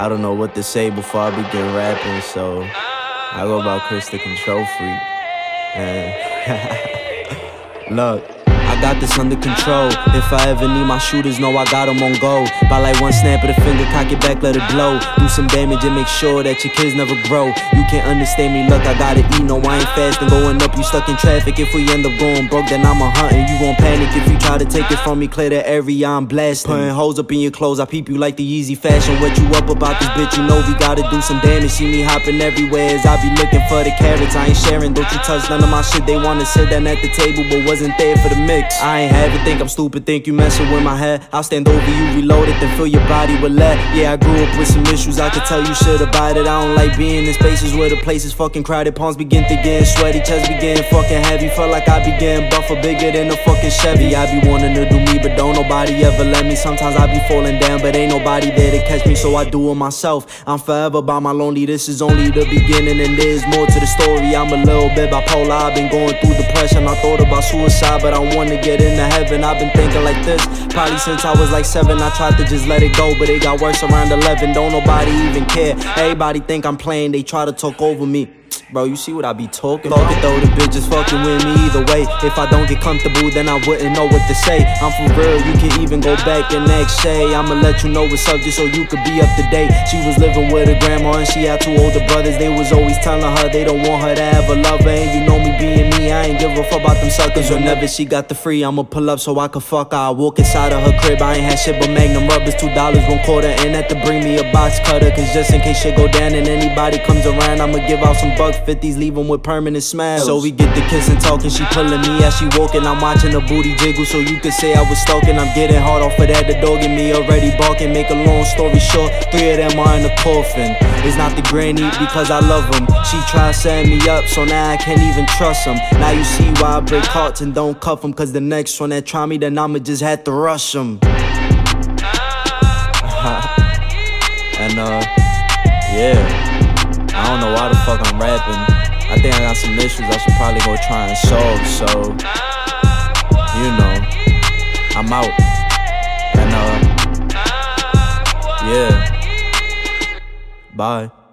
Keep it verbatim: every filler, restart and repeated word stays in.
I don't know what to say before I begin rapping, so I go by Chris The CtrlFreak. And look, I got this under control. If I ever need my shooters, know I got them on go. By like one snap of the finger, cock it back, let it blow. Do some damage and make sure that your kids never grow. You can't understand me, look, I gotta eat, no, I ain't fasting. Going up, you stuck in traffic. If we end up going broke, then I'ma hunt, and you gon' panic. If you try to take it from me, clear the area, I'm blasting. Putting hoes up in your clothes, I peep you like the Yeezy fashion. What you up about this bitch, you know we gotta do some damage. See me hopping everywhere as I be looking for the carrots. I ain't sharing, don't you touch none of my shit. They wanna sit down at the table, but wasn't there for the mix. I ain't have it, think I'm stupid, think you messing with my head. I'll stand over you, reload it, then fill your body with lead. Yeah, I grew up with some issues, I could tell you should abide it. I don't like being in spaces where the place is fucking crowded. Palms begin to get sweaty, chest begin fucking heavy. Felt like I began buffer bigger than a fucking Chevy. I be wanting to do me, but don't nobody ever let me. Sometimes I be falling down, but ain't nobody there to catch me, so I do it myself. I'm forever by my lonely, this is only the beginning, and there's more to the story. I'm a little bit bipolar, I've been going through depression. I thought about suicide, but I wanted to get into heaven. I've been thinking like this probably since I was like seven. I tried to just let it go, but it got worse around eleven. Don't nobody even care, everybody think I'm playing. They try to talk over me. Bro, you see what I be talking about? Fuck it though, the bitch is fucking with me either way. If I don't get comfortable, then I wouldn't know what to say. I'm for real, you can even go back and next day. I'ma let you know what's up just so you could be up to date. She was living with her grandma and she had two older brothers. They was always telling her they don't want her to have a lover. And you know me being me, I ain't give a fuck about them suckers. Whenever she got the free, I'ma pull up so I can fuck her. I walk inside of her crib, I ain't had shit but Magnum rubbers. Two dollars, one quarter, and that to bring me a box cutter. Cause just in case shit go down and anybody comes around, I'ma give out some bucks. fifties, leave them with permanent smiles. So we get the kiss and talking, she pulling me as she walking. I'm watching her booty jiggle, so you could say I was stalking. I'm getting hard off of that, the dog in me already barking. Make a long story short, three of them are in the coffin. It's not the granny, because I love them. She tried setting me up, so now I can't even trust them. Now you see why I break hearts and don't cuff them, cause the next one that try me, then I'ma just have to rush them. And uh, yeah, I don't know why the fuck I'm rapping. I think I got some issues I should probably go try and solve. So, you know, I'm out. And uh, yeah, bye.